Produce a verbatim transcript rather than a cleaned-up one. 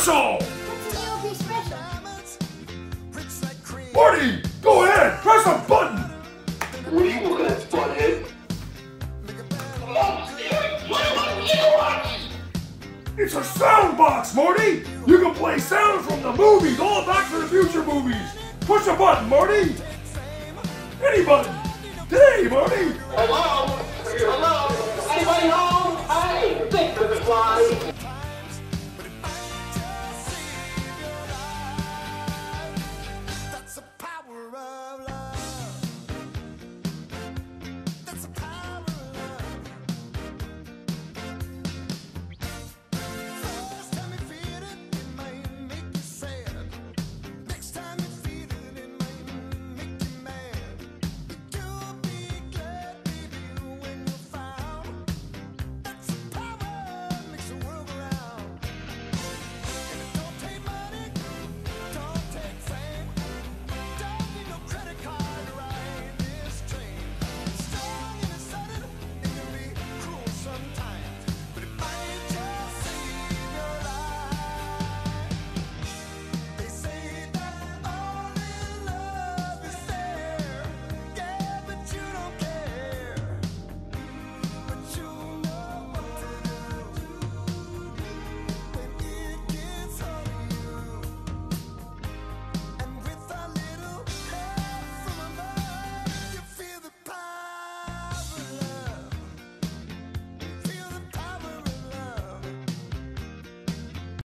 special! What's the E O B special? Marty, go ahead, press the button! What are you looking at, butthead? It's a sound box, Marty! You can play sound from the movies, all Back to the Future movies! Push a button, Marty! Any button! Today, Marty! Hello? Hello? Anybody home? I think this is live! I